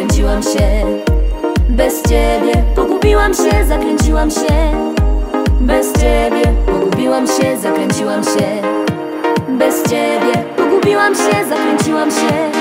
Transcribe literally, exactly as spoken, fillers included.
zakręciłam się. Bez ciebie pogubiłam się, zakręciłam się. Bez ciebie pogubiłam się, zakręciłam się. Bez ciebie pogubiłam się, zakręciłam się.